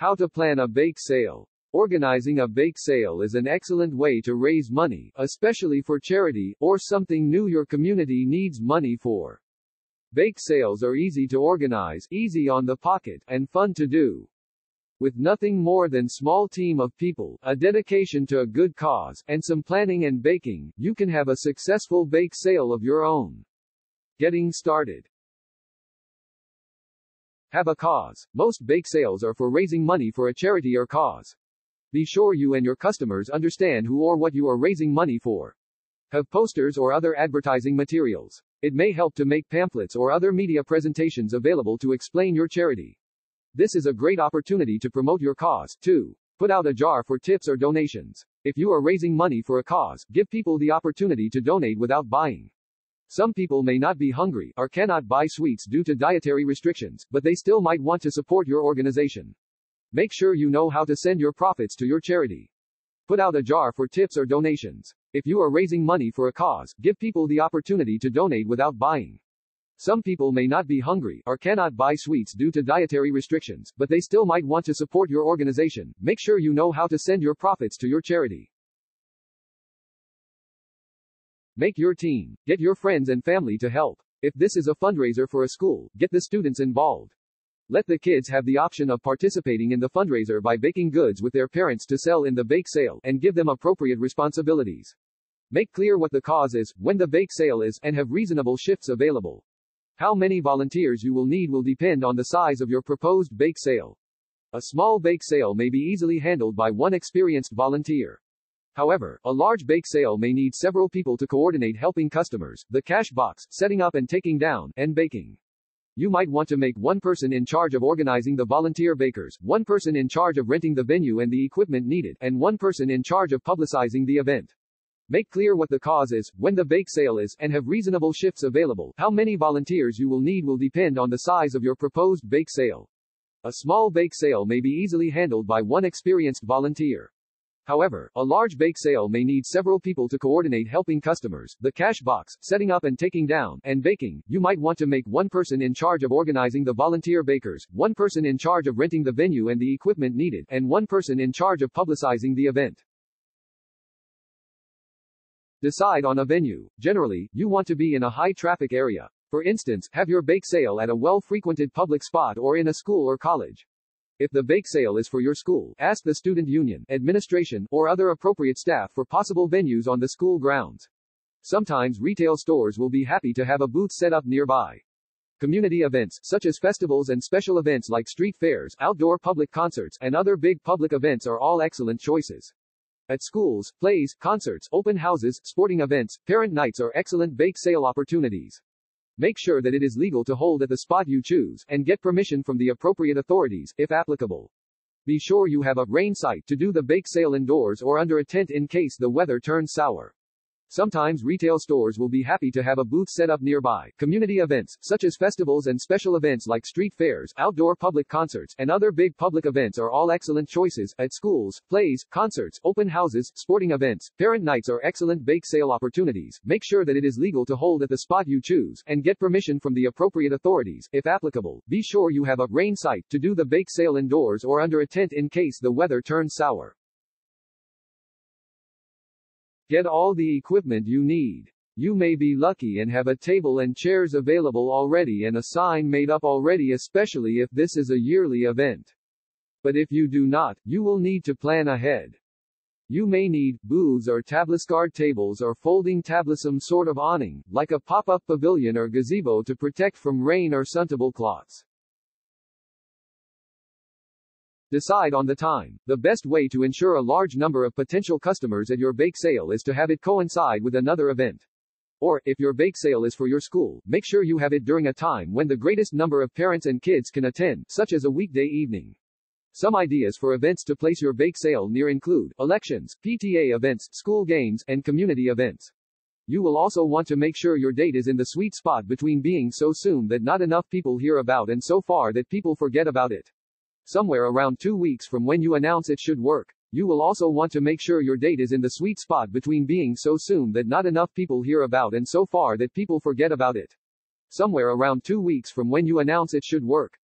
How to plan a bake sale. Organizing a bake sale is an excellent way to raise money, especially for charity, or something new your community needs money for. Bake sales are easy to organize, easy on the pocket, and fun to do. With nothing more than a small team of people, a dedication to a good cause, and some planning and baking, you can have a successful bake sale of your own. Getting started. Have a cause. Most bake sales are for raising money for a charity or cause. Be sure you and your customers understand who or what you are raising money for. Have posters or other advertising materials. It may help to make pamphlets or other media presentations available to explain your charity. This is a great opportunity to promote your cause, too. Put out a jar for tips or donations. If you are raising money for a cause, give people the opportunity to donate without buying. Some people may not be hungry, or cannot buy sweets due to dietary restrictions, but they still might want to support your organization. Make sure you know how to send your profits to your charity. Put out a jar for tips or donations. If you are raising money for a cause, give people the opportunity to donate without buying. Some people may not be hungry, or cannot buy sweets due to dietary restrictions, but they still might want to support your organization. Make sure you know how to send your profits to your charity. Make your team. Get your friends and family to help. If this is a fundraiser for a school, get the students involved. Let the kids have the option of participating in the fundraiser by baking goods with their parents to sell in the bake sale, and give them appropriate responsibilities. Make clear what the cause is, when the bake sale is, and have reasonable shifts available. How many volunteers you will need will depend on the size of your proposed bake sale. A small bake sale may be easily handled by one experienced volunteer. However, a large bake sale may need several people to coordinate helping customers, the cash box, setting up and taking down, and baking. You might want to make one person in charge of organizing the volunteer bakers, one person in charge of renting the venue and the equipment needed, and one person in charge of publicizing the event. Make clear what the cause is, when the bake sale is, and have reasonable shifts available. How many volunteers you will need will depend on the size of your proposed bake sale. A small bake sale may be easily handled by one experienced volunteer. However, a large bake sale may need several people to coordinate helping customers, the cash box, setting up and taking down, and baking. You might want to make one person in charge of organizing the volunteer bakers, one person in charge of renting the venue and the equipment needed, and one person in charge of publicizing the event. Decide on a venue. Generally, you want to be in a high-traffic area. For instance, have your bake sale at a well-frequented public spot or in a school or college. If the bake sale is for your school, ask the student union, administration, or other appropriate staff for possible venues on the school grounds. Sometimes retail stores will be happy to have a booth set up nearby. Community events, such as festivals and special events like street fairs, outdoor public concerts, and other big public events are all excellent choices. At schools, plays, concerts, open houses, sporting events, parent nights are excellent bake sale opportunities. Make sure that it is legal to hold at the spot you choose, and get permission from the appropriate authorities, if applicable. Be sure you have a rain site to do the bake sale indoors or under a tent in case the weather turns sour. Sometimes retail stores will be happy to have a booth set up nearby. Community events, such as festivals and special events like street fairs, outdoor public concerts, and other big public events are all excellent choices. At schools, plays, concerts, open houses, sporting events, parent nights are excellent bake sale opportunities. Make sure that it is legal to hold at the spot you choose, and get permission from the appropriate authorities, if applicable. Be sure you have a rain site to do the bake sale indoors or under a tent in case the weather turns sour. Get all the equipment you need. You may be lucky and have a table and chairs available already and a sign made up already, especially if this is a yearly event. But if you do not, you will need to plan ahead. You may need booths or tabliscard tables or folding tablisum sort of awning, like a pop-up pavilion or gazebo to protect from rain or tablecloths. Decide on the time. The best way to ensure a large number of potential customers at your bake sale is to have it coincide with another event. Or, if your bake sale is for your school, make sure you have it during a time when the greatest number of parents and kids can attend, such as a weekday evening. Some ideas for events to place your bake sale near include elections, PTA events, school games, and community events. You will also want to make sure your date is in the sweet spot between being so soon that not enough people hear about and so far that people forget about it. Somewhere around 2 weeks from when you announce it should work. You will also want to make sure your date is in the sweet spot between being so soon that not enough people hear about and so far that people forget about it. Somewhere around 2 weeks from when you announce it should work.